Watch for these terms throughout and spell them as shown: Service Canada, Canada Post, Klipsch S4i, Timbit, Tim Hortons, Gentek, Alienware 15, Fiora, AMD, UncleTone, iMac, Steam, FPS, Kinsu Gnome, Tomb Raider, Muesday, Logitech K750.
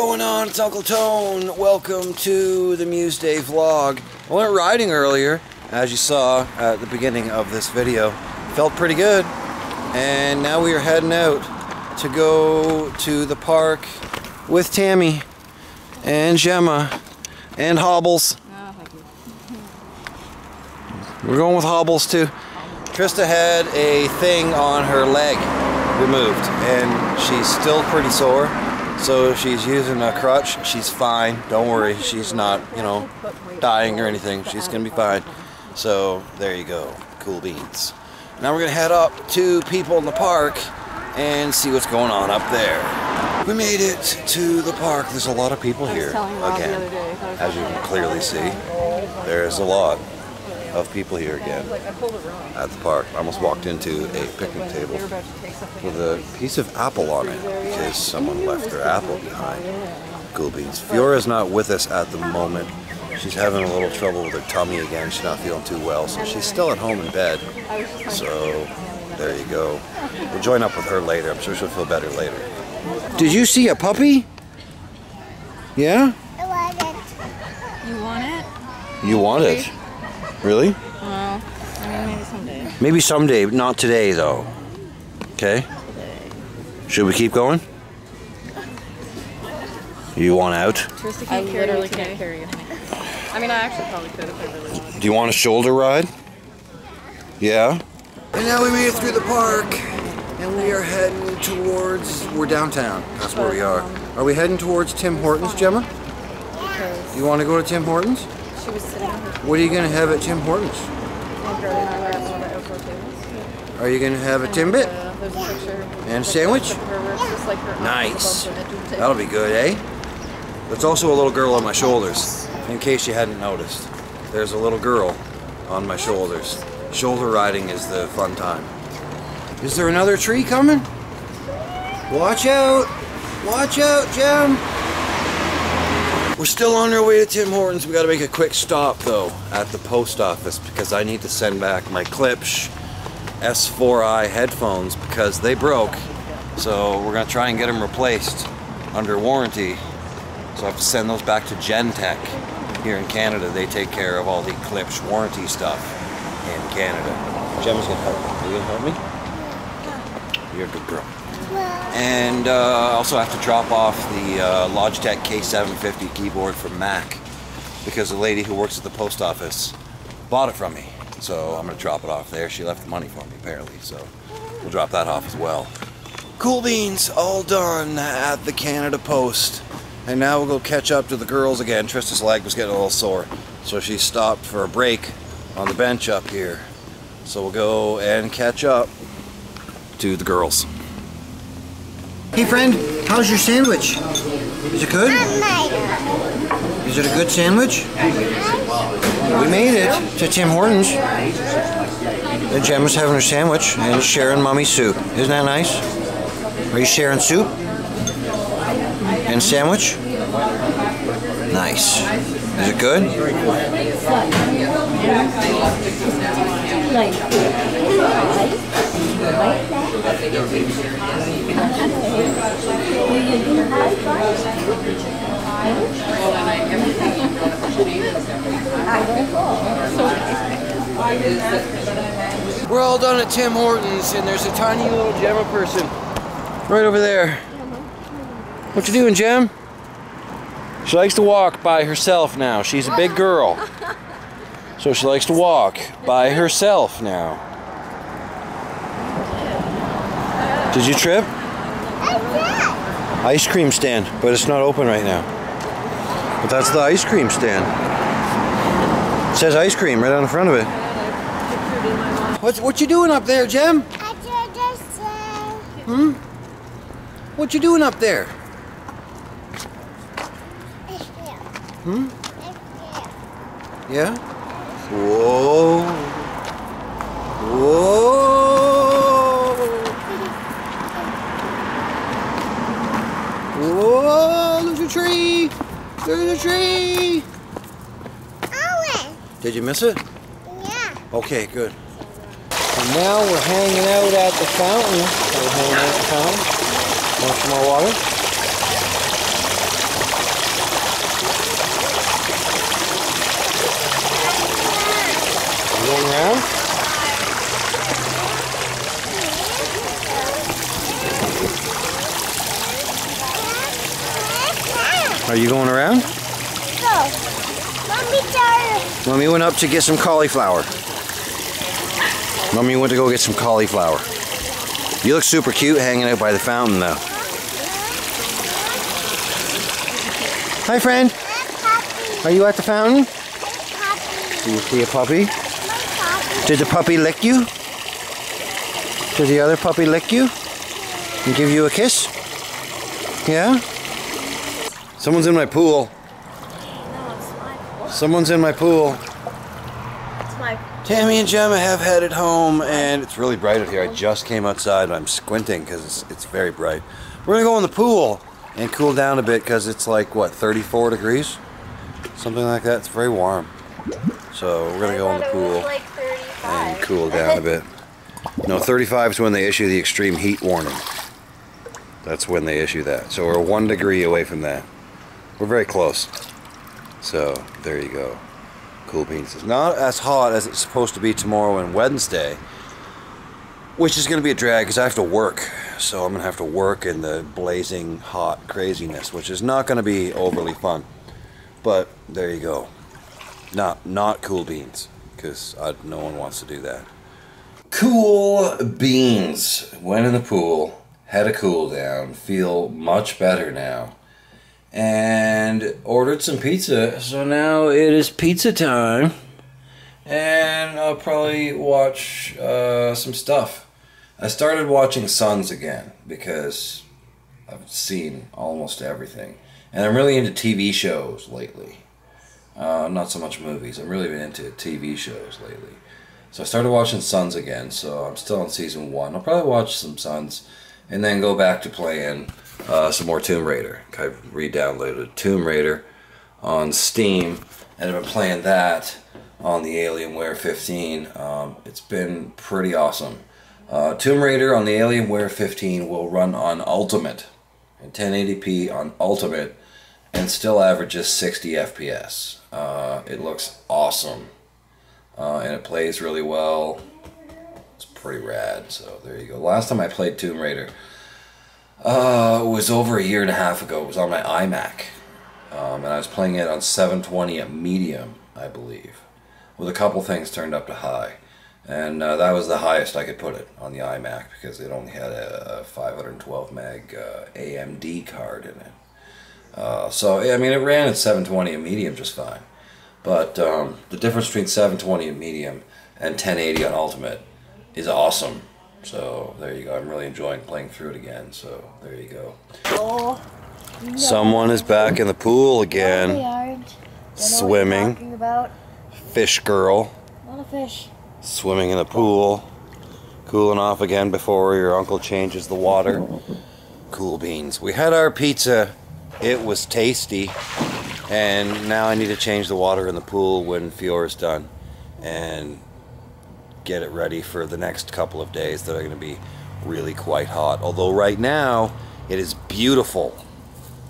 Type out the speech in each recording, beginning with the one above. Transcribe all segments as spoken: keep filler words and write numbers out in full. going on? It's UncleTone. Welcome to the Muesday vlog. I went riding earlier, as you saw at the beginning of this video. Felt pretty good. And now we are heading out to go to the park with Tammy and Gemma and Hobbles. We're going with Hobbles too. Trista had a thing on her leg removed and she's still pretty sore. So she's using a crutch. She's fine. Don't worry. She's not, you know, dying or anything. She's going to be fine. So there you go. Cool beans. Now we're going to head up to people in the park and see what's going on up there. We made it to the park. There's a lot of people here. Again, as you can clearly see, there's a lot of people here again at the park. I almost walked into a picnic table with a piece of apple on it because someone left their apple behind. Cool beans. Fiora's not with us at the moment. She's having a little trouble with her tummy again. She's not feeling too well, so she's still at home in bed. So there you go. We'll join up with her later. I'm sure she'll feel better later. Did you see a puppy? Yeah? I want it. You want it? You want it? Really? Well, I mean, maybe someday. Maybe someday, but not today though. Okay? Should we keep going? You want out? Trista can't I literally can't carry you. I mean, I actually probably could if I really wanted. Do you want a shoulder ride? Yeah? And now we made it through the park, and we are heading towards... We're downtown. That's where we are. Are we heading towards Tim Hortons, Gemma? Yes. You want to go to Tim Hortons? She was sitting. What are you going to have at Tim Hortons? Are you going to have a Timbit? And a sandwich? Nice. That'll be good, eh? There's also a little girl on my shoulders, in case you hadn't noticed. There's a little girl on my shoulders. Shoulder riding is the fun time. Is there another tree coming? Watch out! Watch out, Jim! We're still on our way to Tim Hortons. We gotta make a quick stop though at the post office because I need to send back my Klipsch S four i headphones because they broke. So we're gonna try and get them replaced under warranty. So I have to send those back to Gentek here in Canada. They take care of all the Klipsch warranty stuff in Canada. Gemma's gonna help me. Are you gonna help me? You're a good girl. And uh, also I have to drop off the uh, Logitech K seven fifty keyboard for Mac because the lady who works at the post office bought it from me. So I'm going to drop it off there. She left the money for me apparently, so we'll drop that off as well. Cool beans, all done at the Canada Post. And now we'll go catch up to the girls again. Trista's leg was getting a little sore, so she stopped for a break on the bench up here. So we'll go and catch up to the girls. Hey friend, how's your sandwich? Is it good? Is it a good sandwich? We made it to Tim Hortons. And Gemma's having her sandwich and sharing mommy's soup. Isn't that nice? Are you sharing soup? And sandwich? Nice. Is it good? We're all done at Tim Hortons and there's a tiny little Gemma person right over there. What you doing, Gem? She likes to walk by herself now. She's a big girl. So she likes to walk by herself now. Did you trip? Ice cream stand, but it's not open right now. But that's the ice cream stand. It says ice cream right on the front of it. What what you doing up there, Gem? I did this. Hmm? What you doing up there? Hmm? Yeah? Whoa. Whoa. Whoa, there's a tree! There's a tree! Owen! Did you miss it? Yeah. Okay, good. And now we're hanging out at the fountain. We're hanging out at the fountain. Want some more water? Are you going around? No. Mommy's tired. Mommy went up to get some cauliflower. Mommy went to go get some cauliflower. You look super cute hanging out by the fountain though. Hi friend. Are you at the fountain? Do you see a puppy? Did the puppy lick you? Did the other puppy lick you? And give you a kiss? Yeah? Someone's in my pool. No, it's my pool. Someone's in my pool. It's my pool. Tammy and Gemma have headed home and it's really bright out here. I just came outside and I'm squinting because it's, it's very bright. We're gonna go in the pool and cool down a bit because it's like, what, thirty-four degrees? Something like that. It's very warm. So we're gonna go in the pool like and cool down a bit. No, thirty-five is when they issue the extreme heat warning. That's when they issue that. So we're one degree away from that. We're very close. So there you go. Cool beans. It's not as hot as it's supposed to be tomorrow and Wednesday, which is gonna be a drag because I have to work. So I'm gonna have to work in the blazing hot craziness, which is not gonna be overly fun. But there you go. Not not cool beans, because no one wants to do that. Cool beans. Went in the pool, had a cool down, feel much better now, and ordered some pizza. So now it is pizza time, and I'll probably watch uh, some stuff. I started watching Sons again because I've seen almost everything, and I'm really into T V shows lately. Uh, not so much movies. I've really been into T V shows lately. So I started watching Sons again, so I'm still on season one. I'll probably watch some Sons and then go back to playing uh, some more Tomb Raider. I re-downloaded Tomb Raider on Steam and I've been playing that on the Alienware fifteen. Um, it's been pretty awesome. Uh, Tomb Raider on the Alienware fifteen will run on Ultimate, and ten eighty p on Ultimate, and still averages sixty F P S. Uh, it looks awesome. Uh, and it plays really well. It's pretty rad, so there you go. Last time I played Tomb Raider uh, it was over a year and a half ago. It was on my iMac. Um, and I was playing it on seven twenty at medium, I believe. With a couple things turned up to high. And uh, that was the highest I could put it on the iMac because it only had a five twelve meg uh, A M D card in it. Uh, so, I mean, it ran at seven twenty at medium just fine. But um, the difference between seven twenty at medium and ten eighty on Ultimate is awesome. So there you go. I'm really enjoying playing through it again. So there you go. Oh, no. Someone is back in the pool again. No, swimming. About. Fish girl. A lot of fish. Swimming in the pool. Cooling off again before your uncle changes the water. Cool beans. We had our pizza. It was tasty. And now I need to change the water in the pool when Fiora's done and get it ready for the next couple of days that are going to be really quite hot. Although right now it is beautiful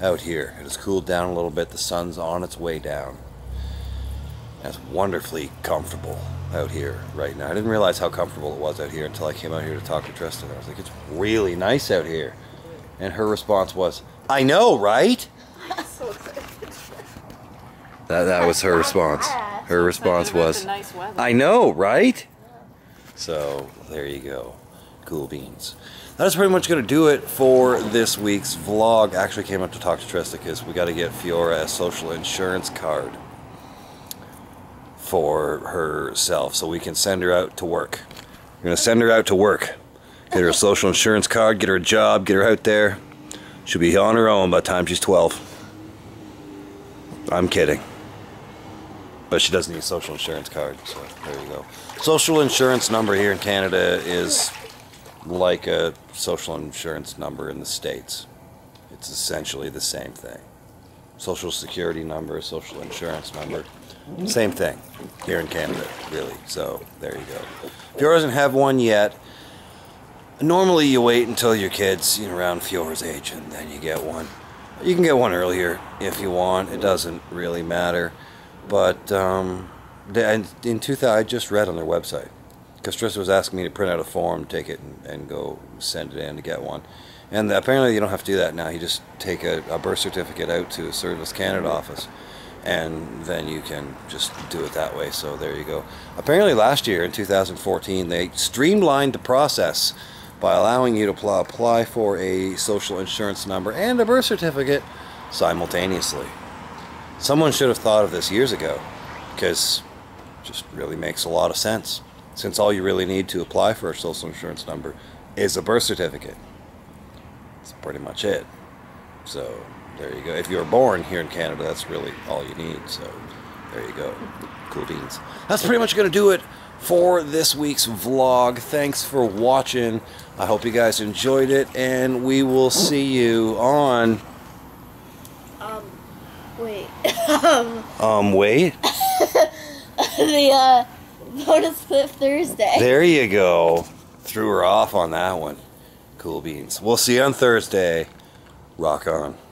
out here. It has cooled down a little bit. The sun's on its way down. It's wonderfully comfortable out here right now. I didn't realize how comfortable it was out here until I came out here to talk to Tristan. I was like, it's really nice out here. And her response was, I know, right? That, that was her response. Her response was, I know, right? So, there you go. Cool beans. That is pretty much going to do it for this week's vlog. I actually came up to talk to Tristan because we got to get Fiora a social insurance card for herself so we can send her out to work. We're going to send her out to work. Get her a social insurance card, get her a job, get her out there. She'll be on her own by the time she's twelve. I'm kidding. But she does need a social insurance card, so there you go. Social insurance number here in Canada is like a social insurance number in the States. It's essentially the same thing. Social security number, social insurance number, same thing here in Canada, really. So there you go. Fiora doesn't have one yet. Normally you wait until your kid's you know, around Fiora's age and then you get one. You can get one earlier if you want. It doesn't really matter. But um, in two thousand, I just read on their website because Trista was asking me to print out a form, take it, and, and go send it in to get one. And apparently you don't have to do that now. You just take a, a birth certificate out to a Service Canada office, and then you can just do it that way. So there you go. Apparently last year in two thousand fourteen, they streamlined the process by allowing you to apply for a social insurance number and a birth certificate simultaneously. Someone should have thought of this years ago, because it just really makes a lot of sense, since all you really need to apply for a social insurance number is a birth certificate. That's pretty much it. So there you go. If you were born here in Canada, that's really all you need. So there you go. Cool beans. That's pretty much going to do it for this week's vlog. Thanks for watching. I hope you guys enjoyed it, and we will see you on... Um, wait. um, um, wait? the, uh, bonus clip Thursday. There you go. Threw her off on that one. Cool beans. We'll see you on Thursday. Rock on.